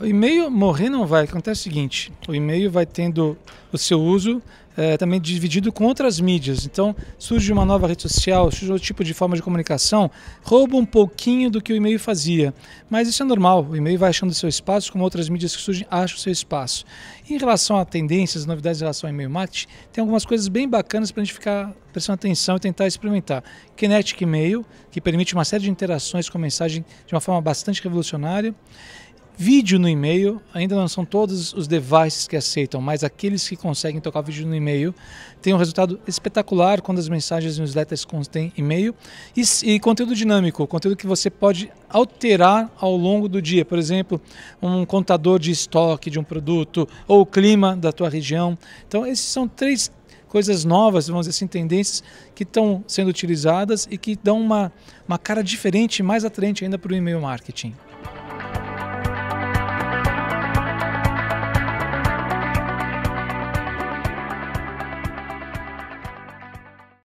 O e-mail morrer não vai, acontece o seguinte, o e-mail vai tendo o seu uso também dividido com outras mídias, então surge uma nova rede social, surge outro tipo de forma de comunicação, rouba um pouquinho do que o e-mail fazia, mas isso é normal, o e-mail vai achando seu espaço, como outras mídias que surgem acham seu espaço. Em relação a tendências, novidades em relação ao e-mail marketing, tem algumas coisas bem bacanas para a gente ficar prestando atenção e tentar experimentar. Kinetic Email, que permite uma série de interações com a mensagem de uma forma bastante revolucionária. Vídeo no e-mail, ainda não são todos os devices que aceitam, mas aqueles que conseguem tocar vídeo no e-mail têm um resultado espetacular quando as mensagens e newsletters contêm e-mail. E conteúdo dinâmico, conteúdo que você pode alterar ao longo do dia. Por exemplo, um contador de estoque de um produto ou o clima da tua região. Então, esses são três coisas novas, vamos dizer assim, tendências que estão sendo utilizadas e que dão uma cara diferente e mais atraente ainda para o e-mail marketing.